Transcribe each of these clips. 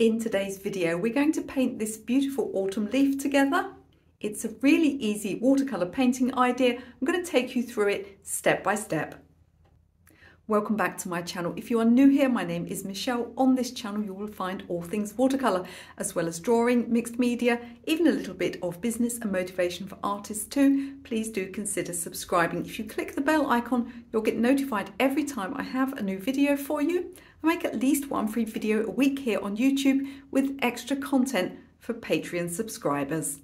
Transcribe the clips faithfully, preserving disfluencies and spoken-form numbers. In today's video, we're going to paint this beautiful autumn leaf together. It's a really easy watercolor painting idea. I'm going to take you through it step by step. Welcome back to my channel. If you are new here, my name is Michelle. On this channel, you will find all things watercolor, as well as drawing, mixed media, even a little bit of business and motivation for artists too. Please do consider subscribing. If you click the bell icon, you'll get notified every time I have a new video for you. I make at least one free video a week here on YouTube with extra content for Patreon subscribers.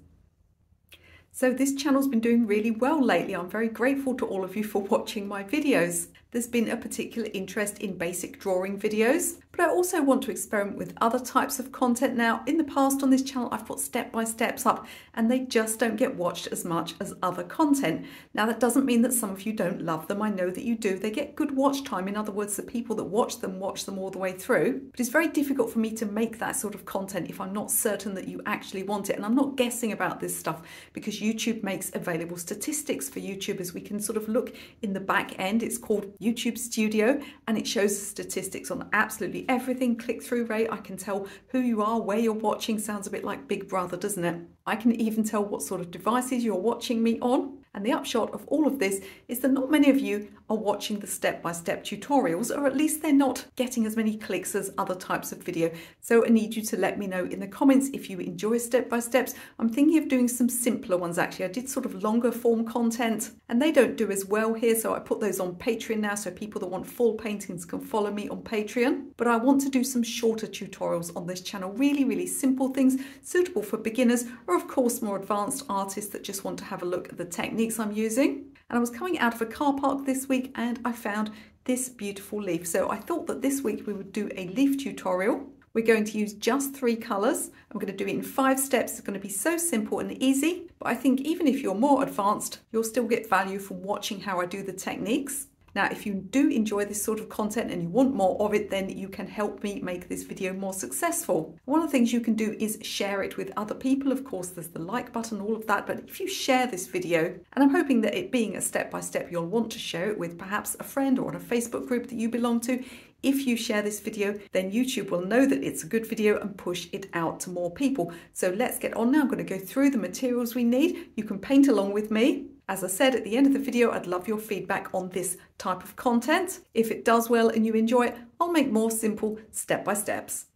So this channel's been doing really well lately. I'm very grateful to all of you for watching my videos. There's been a particular interest in basic drawing videos, but I also want to experiment with other types of content now. In the past on this channel, I've put step-by-steps up and they just don't get watched as much as other content. Now that doesn't mean that some of you don't love them. I know that you do. They get good watch time. In other words, the people that watch them watch them all the way through. But it's very difficult for me to make that sort of content if I'm not certain that you actually want it. And I'm not guessing about this stuff because YouTube makes available statistics for YouTubers. We can sort of look in the back end. It's called YouTube Studio and it shows statistics on absolutely everything. Click-through rate, I can tell who you are, where you're watching. Sounds a bit like Big Brother, doesn't it? I can even tell what sort of devices you're watching me on. And the upshot of all of this is that not many of you are watching the step-by-step tutorials, or at least they're not getting as many clicks as other types of video. So I need you to let me know in the comments if you enjoy step-by-steps. I'm thinking of doing some simpler ones actually. I did sort of longer form content and they don't do as well here, so I put those on Patreon now, so people that want full paintings can follow me on Patreon. But I want to do some shorter tutorials on this channel, really, really simple things suitable for beginners or of course more advanced artists that just want to have a look at the technique I'm using. And I was coming out of a car park this week and I found this beautiful leaf. So I thought that this week we would do a leaf tutorial. We're going to use just three colours. I'm going to do it in five steps. It's going to be so simple and easy, but I think even if you're more advanced, you'll still get value from watching how I do the techniques. Now, if you do enjoy this sort of content and you want more of it, then you can help me make this video more successful. One of the things you can do is share it with other people. Of course, there's the like button, all of that. But if you share this video, and I'm hoping that it being a step-by-step, you'll want to share it with perhaps a friend or on a Facebook group that you belong to. If you share this video, then YouTube will know that it's a good video and push it out to more people. So let's get on now. I'm going to go through the materials we need. You can paint along with me. As I said at the end of the video, I'd love your feedback on this type of content. If it does well and you enjoy it, I'll make more simple step-by-steps.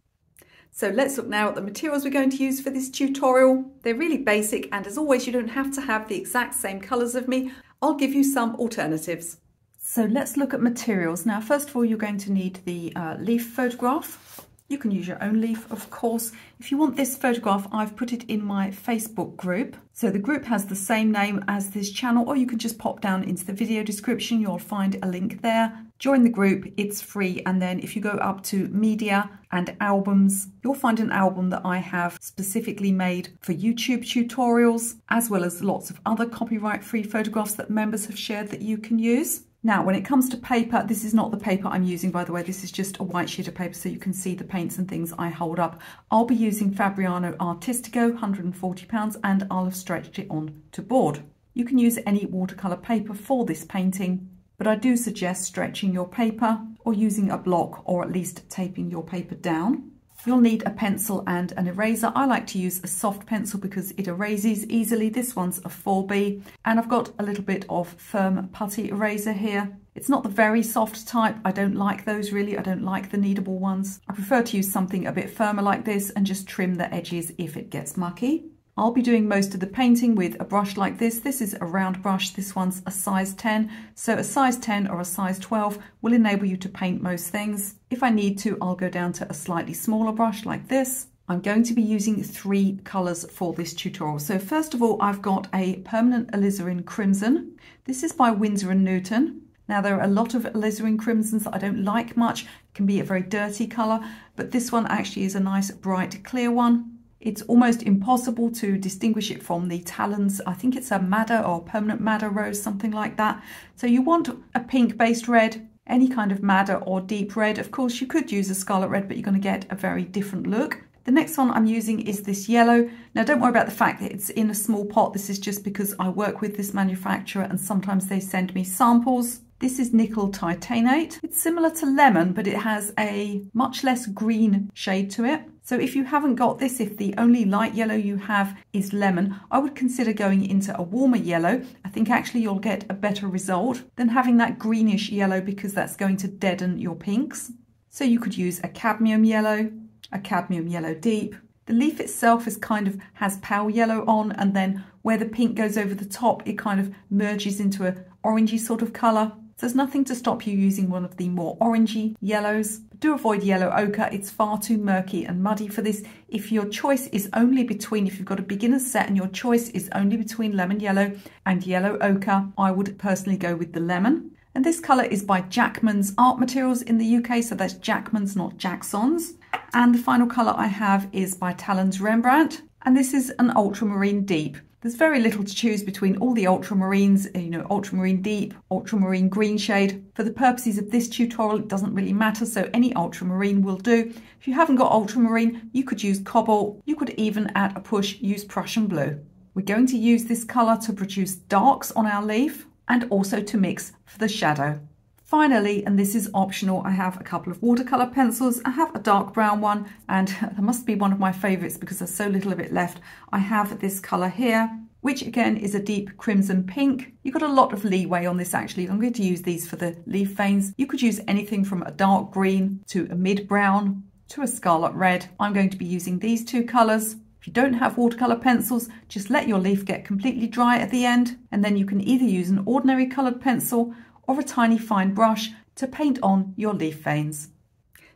So let's look now at the materials we're going to use for this tutorial. They're really basic and as always, you don't have to have the exact same colours as me. I'll give you some alternatives. So let's look at materials. Now, first of all, you're going to need the uh, leaf photograph. You can use your own leaf, of course. If you want this photograph, I've put it in my Facebook group. So the group has the same name as this channel, or you can just pop down into the video description. You'll find a link there. Join the group, it's free. And then if you go up to media and albums, you'll find an album that I have specifically made for YouTube tutorials, as well as lots of other copyright-free photographs that members have shared that you can use. Now, when it comes to paper, this is not the paper I'm using, by the way. This is just a white sheet of paper so you can see the paints and things I hold up. I'll be using Fabriano Artistico, one hundred and forty pounds, and I'll have stretched it on to board. You can use any watercolour paper for this painting, but I do suggest stretching your paper or using a block or at least taping your paper down. You'll need a pencil and an eraser. I like to use a soft pencil because it erases easily. This one's a four B and I've got a little bit of firm putty eraser here. It's not the very soft type. I don't like those really. I don't like the kneadable ones. I prefer to use something a bit firmer like this and just trim the edges if it gets mucky. I'll be doing most of the painting with a brush like this. This is a round brush. This one's a size ten. So a size ten or a size twelve will enable you to paint most things. If I need to, I'll go down to a slightly smaller brush like this. I'm going to be using three colours for this tutorial. So first of all, I've got a permanent alizarin crimson. This is by Winsor and Newton. Now there are a lot of alizarin crimsons that I don't like much. It can be a very dirty colour, but this one actually is a nice, bright, clear one. It's almost impossible to distinguish it from the Talens. I think it's a madder or permanent madder rose, something like that. So you want a pink-based red, any kind of madder or deep red. Of course, you could use a scarlet red, but you're going to get a very different look. The next one I'm using is this yellow. Now, don't worry about the fact that it's in a small pot. This is just because I work with this manufacturer and sometimes they send me samples. This is nickel titanate. It's similar to lemon, but it has a much less green shade to it. So if you haven't got this, if the only light yellow you have is lemon, I would consider going into a warmer yellow. I think actually you'll get a better result than having that greenish yellow, because that's going to deaden your pinks. So you could use a cadmium yellow, a cadmium yellow deep. The leaf itself is kind of has pale yellow on, and then where the pink goes over the top, it kind of merges into an orangey sort of colour. So there's nothing to stop you using one of the more orangey yellows. Do avoid yellow ochre, it's far too murky and muddy for this. If your choice is only between, if you've got a beginner's set and your choice is only between lemon yellow and yellow ochre, I would personally go with the lemon. And this colour is by Jackman's Art Materials in the U K, so that's Jackman's, not Jackson's. And the final colour I have is by Talens Rembrandt, and this is an ultramarine deep. There's very little to choose between all the ultramarines, you know, ultramarine deep, ultramarine green shade. For the purposes of this tutorial, it doesn't really matter, so any ultramarine will do. If you haven't got ultramarine, you could use cobalt. You could even, at a push, use Prussian blue. We're going to use this colour to produce darks on our leaf and also to mix for the shadow. Finally, and this is optional, I have a couple of watercolour pencils. I have a dark brown one, and that must be one of my favourites because there's so little of it left. I have this colour here, which again is a deep crimson pink. You've got a lot of leeway on this actually. I'm going to use these for the leaf veins. You could use anything from a dark green to a mid-brown to a scarlet red. I'm going to be using these two colours. If you don't have watercolour pencils, just let your leaf get completely dry at the end, and then you can either use an ordinary coloured pencil or a tiny fine brush to paint on your leaf veins.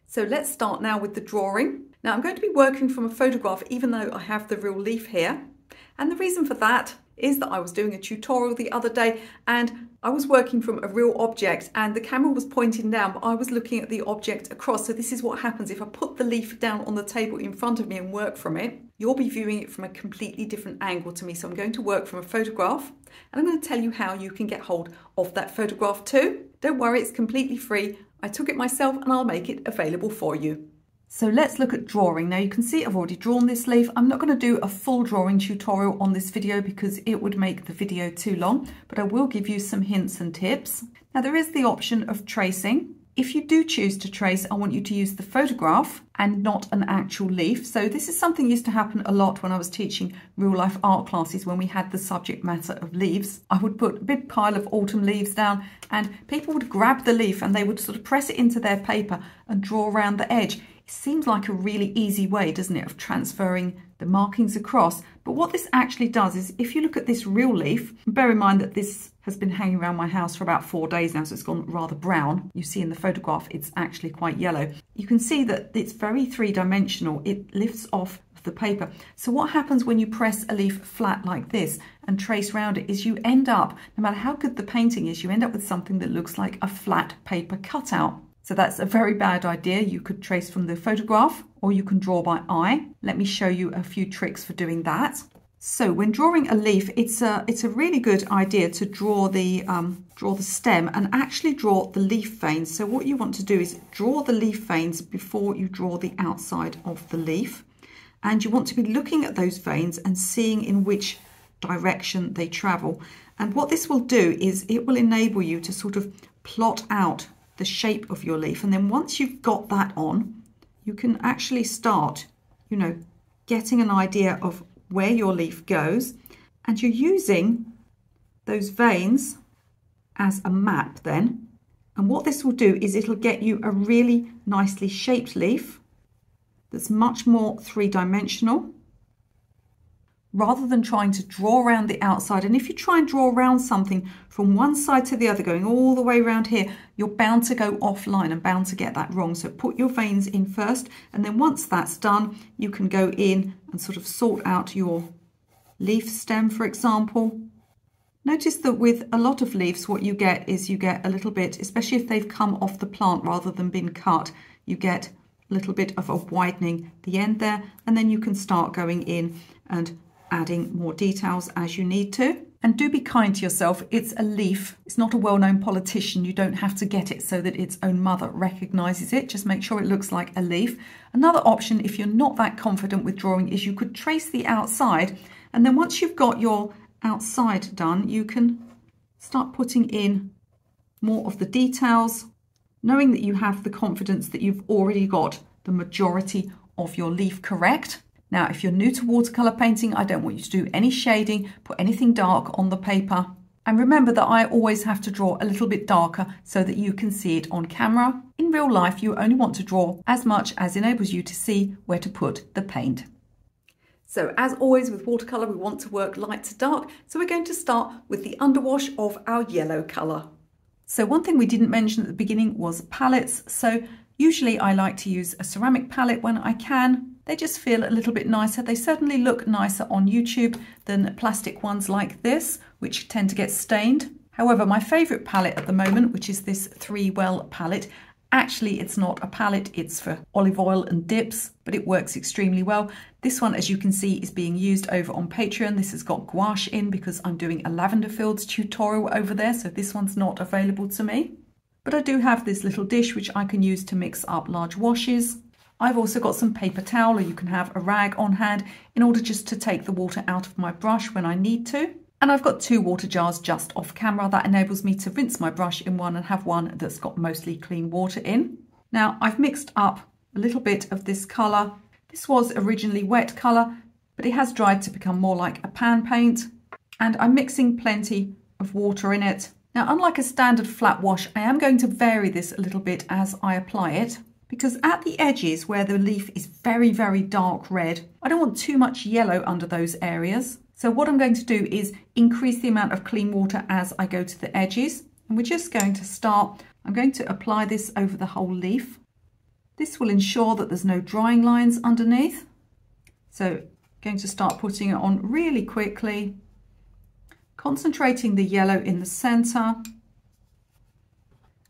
So let's start now with the drawing. Now I'm going to be working from a photograph, even though I have the real leaf here. And the reason for that is that I was doing a tutorial the other day and I was working from a real object and the camera was pointing down, but I was looking at the object across. So this is what happens if I put the leaf down on the table in front of me and work from it. You'll be viewing it from a completely different angle to me. So I'm going to work from a photograph, and I'm going to tell you how you can get hold of that photograph too. Don't worry, it's completely free. I took it myself and I'll make it available for you. So let's look at drawing. Now you can see I've already drawn this leaf. I'm not going to do a full drawing tutorial on this video because it would make the video too long, but I will give you some hints and tips. Now there is the option of tracing. If you do choose to trace, I want you to use the photograph and not an actual leaf. So this is something used to happen a lot when I was teaching real life art classes when we had the subject matter of leaves. I would put a big pile of autumn leaves down and people would grab the leaf and they would sort of press it into their paper and draw around the edge. It seems like a really easy way, doesn't it, of transferring the markings across. But what this actually does is, if you look at this real leaf, bear in mind that this has been hanging around my house for about four days now, so it's gone rather brown. You see in the photograph, it's actually quite yellow. You can see that it's very three-dimensional. It lifts off the paper. So what happens when you press a leaf flat like this and trace round it is you end up, no matter how good the painting is, you end up with something that looks like a flat paper cutout. So that's a very bad idea. You could trace from the photograph or you can draw by eye. Let me show you a few tricks for doing that. So when drawing a leaf, it's a, it's a really good idea to draw the, um, draw the stem and actually draw the leaf veins. So what you want to do is draw the leaf veins before you draw the outside of the leaf. And you want to be looking at those veins and seeing in which direction they travel. And what this will do is it will enable you to sort of plot out the shape of your leaf, and then once you've got that on, you can actually start, you know, getting an idea of where your leaf goes, and you're using those veins as a map then. And what this will do is it'll get you a really nicely shaped leaf that's much more three-dimensional, rather than trying to draw around the outside. And if you try and draw around something from one side to the other, going all the way around here, you're bound to go offline and bound to get that wrong. So put your veins in first, and then once that's done, you can go in and sort of sort out your leaf stem, for example. Notice that with a lot of leaves, what you get is you get a little bit, especially if they've come off the plant rather than been cut, you get a little bit of a widening the end there, and then you can start going in and adding more details as you need to. And do be kind to yourself. It's a leaf. It's not a well-known politician. You don't have to get it so that its own mother recognises it. Just make sure it looks like a leaf. Another option, if you're not that confident with drawing, is you could trace the outside. And then once you've got your outside done, you can start putting in more of the details, knowing that you have the confidence that you've already got the majority of your leaf correct. Now, if you're new to watercolor painting, I don't want you to do any shading, put anything dark on the paper. And remember that I always have to draw a little bit darker so that you can see it on camera. In real life, you only want to draw as much as enables you to see where to put the paint. So as always with watercolor, we want to work light to dark. So we're going to start with the underwash of our yellow color. So one thing we didn't mention at the beginning was palettes. So usually I like to use a ceramic palette when I can. They just feel a little bit nicer. They certainly look nicer on YouTube than plastic ones like this, which tend to get stained. However, my favorite palette at the moment, which is this Three Well palette, actually it's not a palette, it's for olive oil and dips, but it works extremely well. This one, as you can see, is being used over on Patreon. This has got gouache in because I'm doing a lavender fields tutorial over there, so this one's not available to me. But I do have this little dish which I can use to mix up large washes. I've also got some paper towel, or you can have a rag on hand in order just to take the water out of my brush when I need to. And I've got two water jars just off camera. That enables me to rinse my brush in one and have one that's got mostly clean water in. Now I've mixed up a little bit of this colour. This was originally wet colour, but it has dried to become more like a pan paint. And I'm mixing plenty of water in it. Now, unlike a standard flat wash, I am going to vary this a little bit as I apply it, because at the edges where the leaf is very, very dark red, I don't want too much yellow under those areas. So what I'm going to do is increase the amount of clean water as I go to the edges. And we're just going to start, I'm going to apply this over the whole leaf. This will ensure that there's no drying lines underneath. So I'm going to start putting it on really quickly, concentrating the yellow in the center,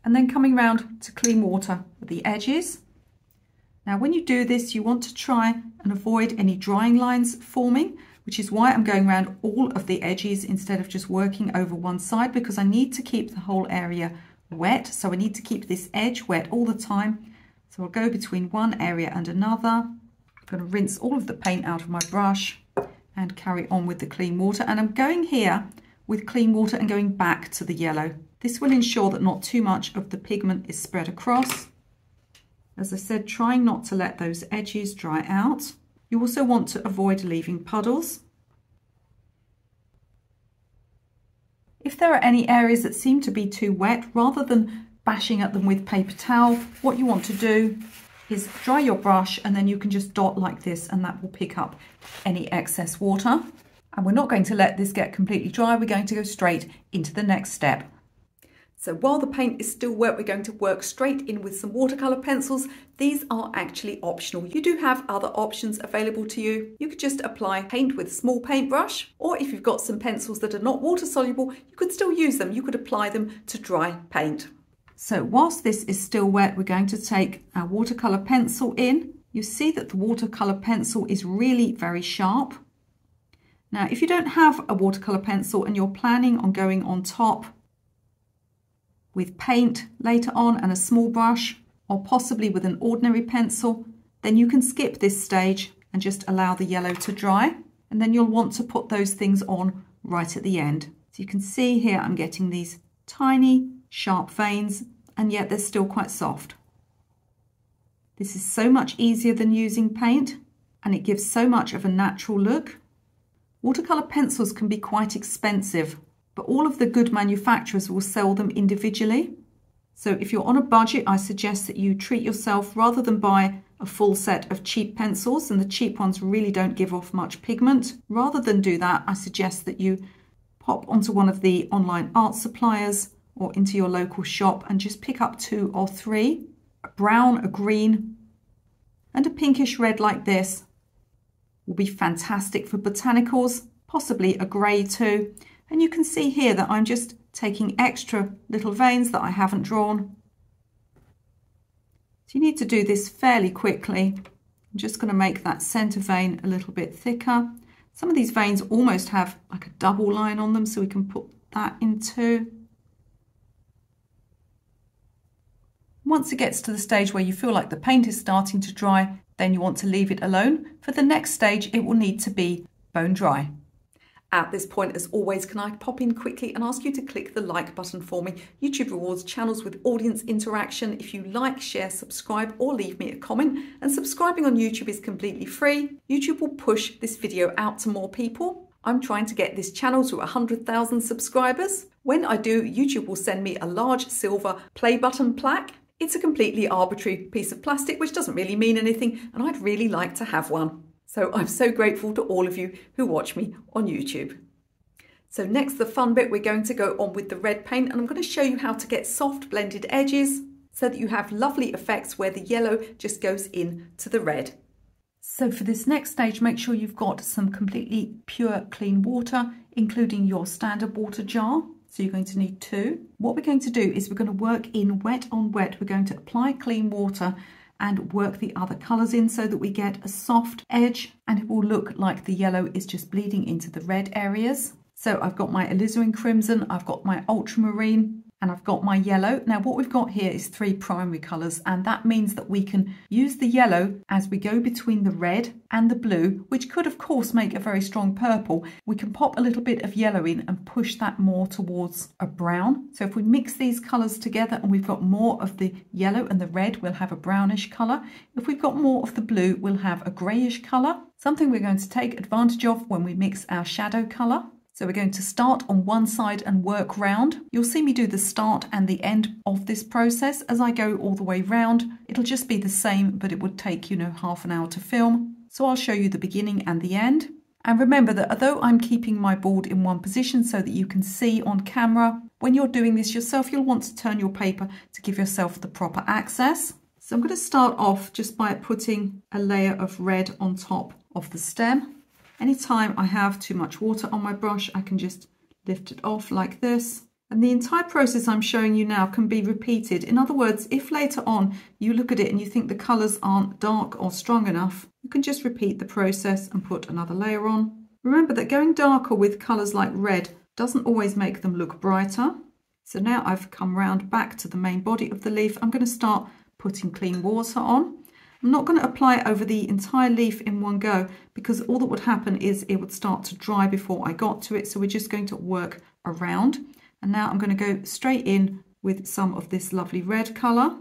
and then coming round to clean water at the edges. Now, when you do this, you want to try and avoid any drying lines forming, which is why I'm going around all of the edges instead of just working over one side, because I need to keep the whole area wet. So I need to keep this edge wet all the time. So I'll go between one area and another. I'm going to rinse all of the paint out of my brush and carry on with the clean water. And I'm going here with clean water and going back to the yellow. This will ensure that not too much of the pigment is spread across. As I said, trying not to let those edges dry out. You also want to avoid leaving puddles. If there are any areas that seem to be too wet, rather than bashing at them with paper towel, what you want to do is dry your brush and then you can just dot like this and that will pick up any excess water. And we're not going to let this get completely dry, we're going to go straight into the next step. So while the paint is still wet, we're going to work straight in with some watercolor pencils. These are actually optional. You do have other options available to you. You could just apply paint with a small paintbrush, or if you've got some pencils that are not water soluble, you could still use them. You could apply them to dry paint. So whilst this is still wet, we're going to take our watercolor pencil in. You see that the watercolor pencil is really very sharp. Now, if you don't have a watercolor pencil and you're planning on going on top with paint later on and a small brush, or possibly with an ordinary pencil, then you can skip this stage and just allow the yellow to dry. And then you'll want to put those things on right at the end. So you can see here I'm getting these tiny sharp veins, and yet they're still quite soft. This is so much easier than using paint, and it gives so much of a natural look. Watercolor pencils can be quite expensive, but all of the good manufacturers will sell them individually. So if you're on a budget, I suggest that you treat yourself rather than buy a full set of cheap pencils, and the cheap ones really don't give off much pigment. Rather than do that, I suggest that you pop onto one of the online art suppliers or into your local shop and just pick up two or three, a brown, a green, and a pinkish red like this will be fantastic for botanicals, possibly a grey too. And you can see here that I'm just taking extra little veins that I haven't drawn. So you need to do this fairly quickly. I'm just going to make that center vein a little bit thicker. Some of these veins almost have like a double line on them, so we can put that in too. Once it gets to the stage where you feel like the paint is starting to dry, then you want to leave it alone. For the next stage, it will need to be bone dry. At this point, as always, can I pop in quickly and ask you to click the like button for me? YouTube rewards channels with audience interaction. If you like, share, subscribe, or leave me a comment. And subscribing on YouTube is completely free. YouTube will push this video out to more people. I'm trying to get this channel to one hundred thousand subscribers. When I do, YouTube will send me a large silver play button plaque. It's a completely arbitrary piece of plastic, which doesn't really mean anything, and I'd really like to have one. So I'm so grateful to all of you who watch me on YouTube. So next, the fun bit, we're going to go on with the red paint, and I'm going to show you how to get soft blended edges so that you have lovely effects where the yellow just goes in to the red. So for this next stage, make sure you've got some completely pure, clean water, including your standard water jar. So you're going to need two. What we're going to do is we're going to work in wet on wet. We're going to apply clean water and work the other colours in so that we get a soft edge, and it will look like the yellow is just bleeding into the red areas. So I've got my alizarin crimson, I've got my ultramarine, and I've got my yellow. Now what we've got here is three primary colours, and that means that we can use the yellow as we go between the red and the blue, which could of course make a very strong purple. We can pop a little bit of yellow in and push that more towards a brown. So if we mix these colours together and we've got more of the yellow and the red, we'll have a brownish colour. If we've got more of the blue, we'll have a greyish colour. Something we're going to take advantage of when we mix our shadow colour. So we're going to start on one side and work round. You'll see me do the start and the end of this process. As I go all the way round, it'll just be the same, but it would take, you know, half an hour to film. So I'll show you the beginning and the end. And remember that although I'm keeping my board in one position so that you can see on camera, when you're doing this yourself, you'll want to turn your paper to give yourself the proper access. So I'm going to start off just by putting a layer of red on top of the stem. Anytime I have too much water on my brush, I can just lift it off like this. And the entire process I'm showing you now can be repeated. In other words, if later on you look at it and you think the colours aren't dark or strong enough, you can just repeat the process and put another layer on. Remember that going darker with colours like red doesn't always make them look brighter. So now I've come round back to the main body of the leaf. I'm going to start putting clean water on. I'm not going to apply it over the entire leaf in one go, because all that would happen is it would start to dry before I got to it. So we're just going to work around. And now I'm going to go straight in with some of this lovely red colour.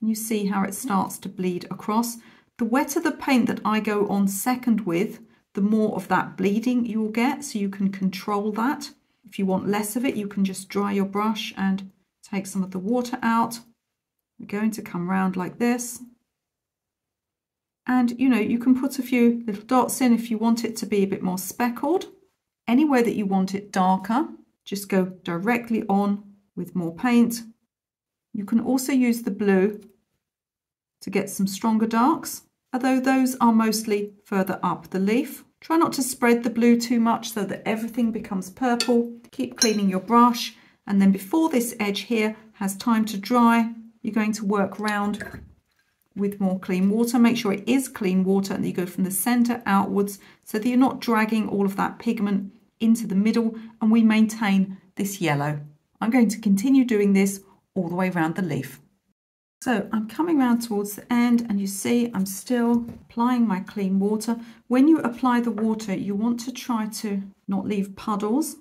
And you see how it starts to bleed across. The wetter the paint that I go on second with, the more of that bleeding you'll get. So you can control that. If you want less of it, you can just dry your brush and take some of the water out. We're going to come round like this. And, you know, you can put a few little dots in if you want it to be a bit more speckled. Anywhere that you want it darker, just go directly on with more paint. You can also use the blue to get some stronger darks, although those are mostly further up the leaf. Try not to spread the blue too much so that everything becomes purple. Keep cleaning your brush, and then before this edge here has time to dry, you're going to work round with more clean water. Make sure it is clean water, and you go from the center outwards so that you're not dragging all of that pigment into the middle, and we maintain this yellow. I'm going to continue doing this all the way around the leaf. So I'm coming round towards the end, and you see I'm still applying my clean water. When you apply the water, you want to try to not leave puddles.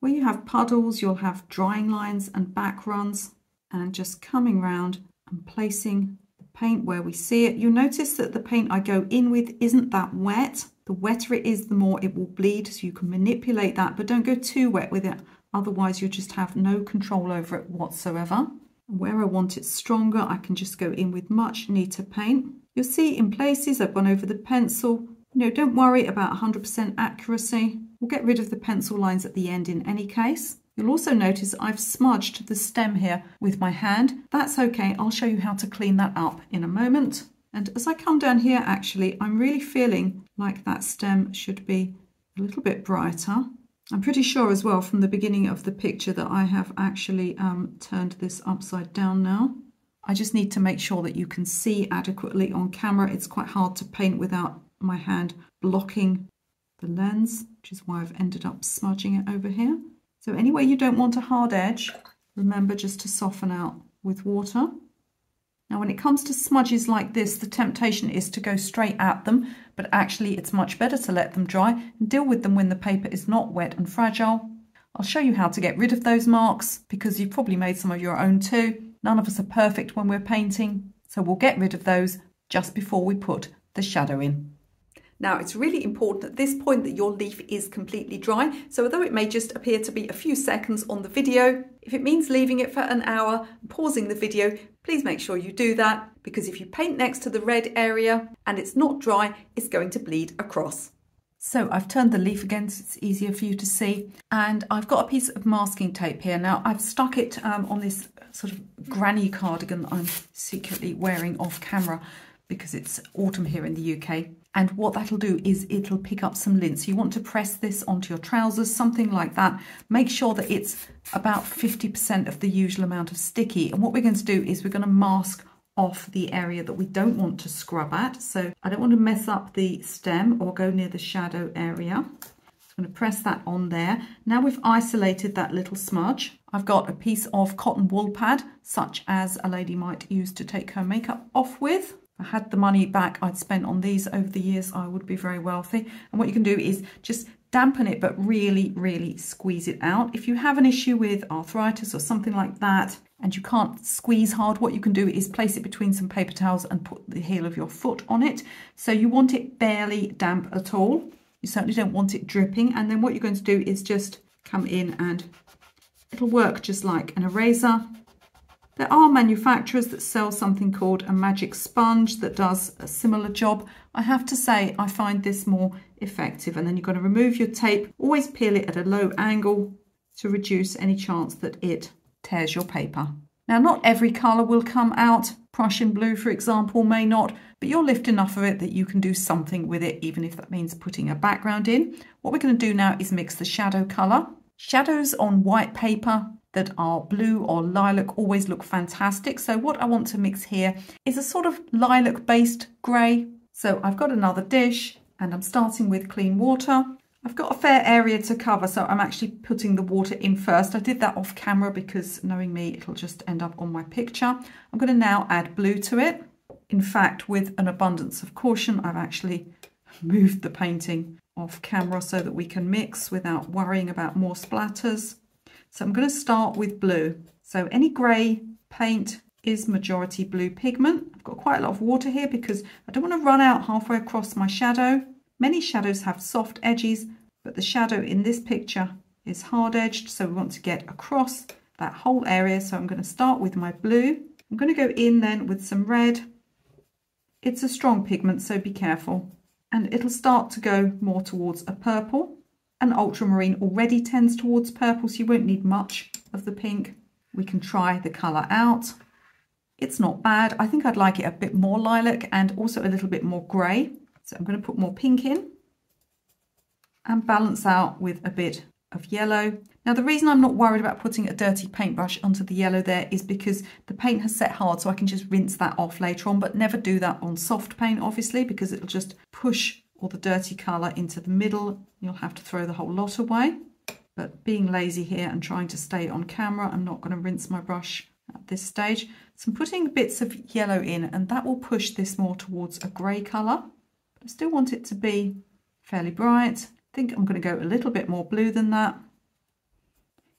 Where you have puddles, you'll have drying lines and back runs, and just coming round and placing paint where we see it. You'll notice that the paint I go in with isn't that wet. The wetter it is, the more it will bleed, so you can manipulate that, but don't go too wet with it, otherwise you'll just have no control over it whatsoever. Where I want it stronger, I can just go in with much neater paint. You'll see in places I've gone over the pencil. You know, don't worry about one hundred percent accuracy. We'll get rid of the pencil lines at the end in any case. You'll also notice I've smudged the stem here with my hand. That's okay, I'll show you how to clean that up in a moment. And as I come down here, actually, I'm really feeling like that stem should be a little bit brighter. I'm pretty sure as well from the beginning of the picture that I have actually um, turned this upside down now. I just need to make sure that you can see adequately on camera. It's quite hard to paint without my hand blocking the lens, which is why I've ended up smudging it over here. So anywhere you don't want a hard edge, remember just to soften out with water. Now, when it comes to smudges like this, the temptation is to go straight at them, but actually it's much better to let them dry and deal with them when the paper is not wet and fragile. I'll show you how to get rid of those marks, because you've probably made some of your own too. None of us are perfect when we're painting, so we'll get rid of those just before we put the shadow in. Now, it's really important at this point that your leaf is completely dry, so although it may just appear to be a few seconds on the video, if it means leaving it for an hour and pausing the video, please make sure you do that, because if you paint next to the red area and it's not dry, it's going to bleed across. So I've turned the leaf again so it's easier for you to see, and I've got a piece of masking tape here. Now, I've stuck it um, on this sort of granny cardigan that I'm secretly wearing off camera, because it's autumn here in the U K. And what that'll do is it'll pick up some lint. So you want to press this onto your trousers, something like that. Make sure that it's about fifty percent of the usual amount of sticky. And what we're going to do is we're going to mask off the area that we don't want to scrub at. So I don't want to mess up the stem or go near the shadow area. I'm going to press that on there. Now we've isolated that little smudge. I've got a piece of cotton wool pad, such as a lady might use to take her makeup off with. I had the money back I'd spent on these over the years, I would be very wealthy. And what you can do is just dampen it, but really, really squeeze it out. If you have an issue with arthritis or something like that, and you can't squeeze hard, what you can do is place it between some paper towels and put the heel of your foot on it. So you want it barely damp at all. You certainly don't want it dripping. And then what you're going to do is just come in, and it'll work just like an eraser. There are manufacturers that sell something called a magic sponge that does a similar job. I have to say, I find this more effective. And then you're going to remove your tape, always peel it at a low angle to reduce any chance that it tears your paper. Now, not every colour will come out. Prussian blue, for example, may not, but you'll lift enough of it that you can do something with it, even if that means putting a background in. What we're going to do now is mix the shadow colour. Shadows on white paper that are blue or lilac always look fantastic. So what I want to mix here is a sort of lilac based grey. So I've got another dish, and I'm starting with clean water. I've got a fair area to cover, so I'm actually putting the water in first. I did that off camera because, knowing me, it'll just end up on my picture. I'm going to now add blue to it. In fact, with an abundance of caution, I've actually moved the painting off camera so that we can mix without worrying about more splatters. So I'm going to start with blue. So any grey paint is majority blue pigment. I've got quite a lot of water here because I don't want to run out halfway across my shadow. Many shadows have soft edges, but the shadow in this picture is hard edged. So we want to get across that whole area. So I'm going to start with my blue. I'm going to go in then with some red. It's a strong pigment, so be careful. And it'll start to go more towards a purple. An ultramarine already tends towards purple, so you won't need much of the pink. We can try the colour out. It's not bad. I think I'd like it a bit more lilac and also a little bit more grey. So I'm going to put more pink in and balance out with a bit of yellow. Now, the reason I'm not worried about putting a dirty paintbrush onto the yellow there is because the paint has set hard, so I can just rinse that off later on, but never do that on soft paint, obviously, because it'll just push or the dirty colour into the middle. You'll have to throw the whole lot away. But being lazy here and trying to stay on camera, I'm not going to rinse my brush at this stage. So I'm putting bits of yellow in, and that will push this more towards a grey colour. But I still want it to be fairly bright. I think I'm going to go a little bit more blue than that.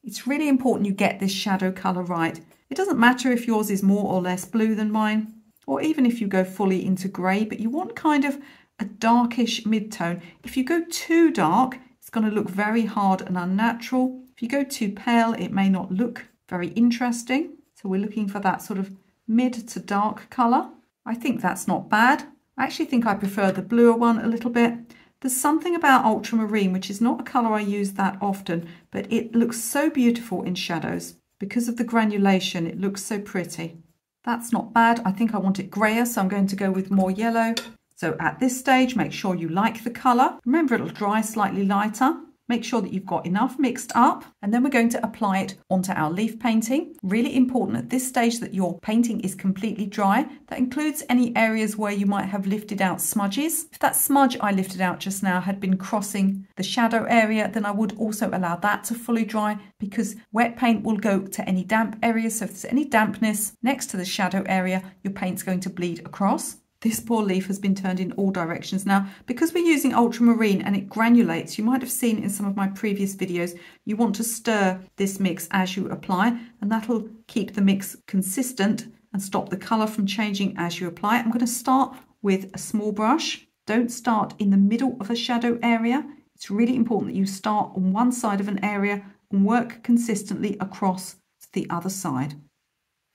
It's really important you get this shadow colour right. It doesn't matter if yours is more or less blue than mine, or even if you go fully into grey, but you want kind of a darkish mid-tone. If you go too dark, it's going to look very hard and unnatural. If you go too pale, it may not look very interesting. So we're looking for that sort of mid to dark colour. I think that's not bad. I actually think I prefer the bluer one a little bit. There's something about ultramarine, which is not a colour I use that often, but it looks so beautiful in shadows. Because of the granulation, it looks so pretty. That's not bad. I think I want it greyer, so I'm going to go with more yellow. So at this stage, make sure you like the colour. Remember, it'll dry slightly lighter. Make sure that you've got enough mixed up, and then we're going to apply it onto our leaf painting. Really important at this stage that your painting is completely dry. That includes any areas where you might have lifted out smudges. If that smudge I lifted out just now had been crossing the shadow area, then I would also allow that to fully dry, because wet paint will go to any damp areas. So if there's any dampness next to the shadow area, your paint's going to bleed across. This poor leaf has been turned in all directions. Now, because we're using ultramarine and it granulates, you might have seen in some of my previous videos, you want to stir this mix as you apply, and that'll keep the mix consistent and stop the colour from changing as you apply it. I'm going to start with a small brush. Don't start in the middle of a shadow area. It's really important that you start on one side of an area and work consistently across to the other side.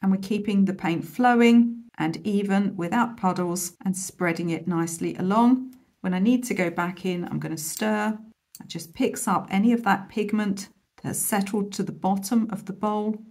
And we're keeping the paint flowing and even without puddles, and spreading it nicely along. When I need to go back in, I'm going to stir. That just picks up any of that pigment that's settled to the bottom of the bowl.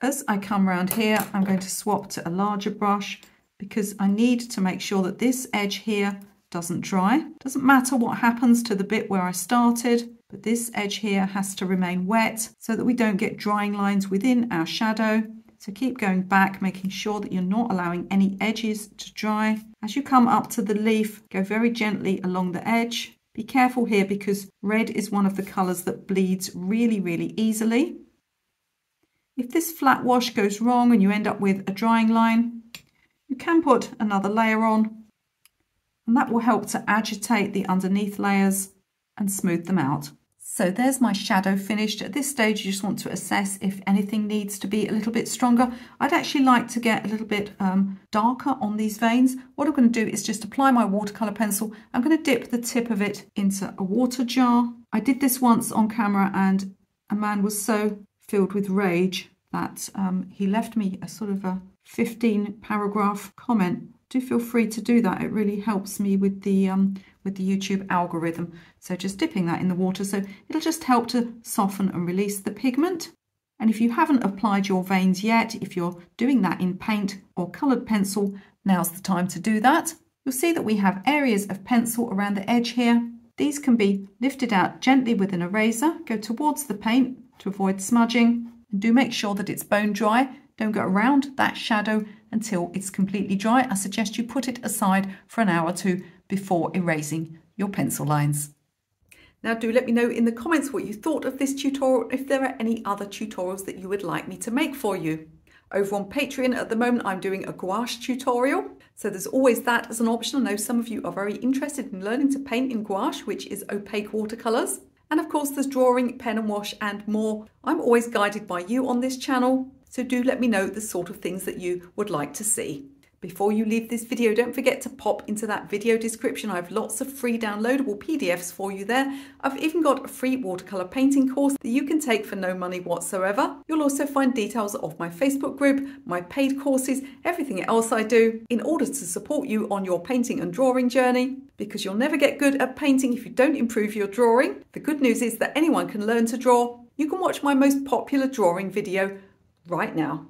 As I come around here, I'm going to swap to a larger brush, because I need to make sure that this edge here doesn't dry. Doesn't matter what happens to the bit where I started, but this edge here has to remain wet so that we don't get drying lines within our shadow. So keep going back, making sure that you're not allowing any edges to dry. As you come up to the leaf, go very gently along the edge. Be careful here, because red is one of the colours that bleeds really, really easily. If this flat wash goes wrong and you end up with a drying line, you can put another layer on, and that will help to agitate the underneath layers and smooth them out. So there's my shadow finished. At this stage, you just want to assess if anything needs to be a little bit stronger. I'd actually like to get a little bit um, darker on these veins. What I'm going to do is just apply my watercolour pencil. I'm going to dip the tip of it into a water jar. I did this once on camera, and a man was so filled with rage that um, he left me a sort of a fifteen paragraph comment. Do feel free to do that. It really helps me with the um, with the YouTube algorithm. So just dipping that in the water, so it'll just help to soften and release the pigment. And if you haven't applied your veins yet, if you're doing that in paint or coloured pencil, now's the time to do that. You'll see that we have areas of pencil around the edge here. These can be lifted out gently with an eraser. Go towards the paint to avoid smudging. And do make sure that it's bone dry. Don't go around that shadow until it's completely dry. I suggest you put it aside for an hour or two before erasing your pencil lines. Now do let me know in the comments what you thought of this tutorial, if there are any other tutorials that you would like me to make for you. Over on Patreon at the moment, I'm doing a gouache tutorial, so there's always that as an option. I know some of you are very interested in learning to paint in gouache, which is opaque watercolours. And of course there's drawing, pen and wash and more. I'm always guided by you on this channel, so do let me know the sort of things that you would like to see. Before you leave this video, don't forget to pop into that video description. I have lots of free downloadable P D Fs for you there. I've even got a free watercolour painting course that you can take for no money whatsoever. You'll also find details of my Facebook group, my paid courses, everything else I do in order to support you on your painting and drawing journey, because you'll never get good at painting if you don't improve your drawing. The good news is that anyone can learn to draw. You can watch my most popular drawing video right now.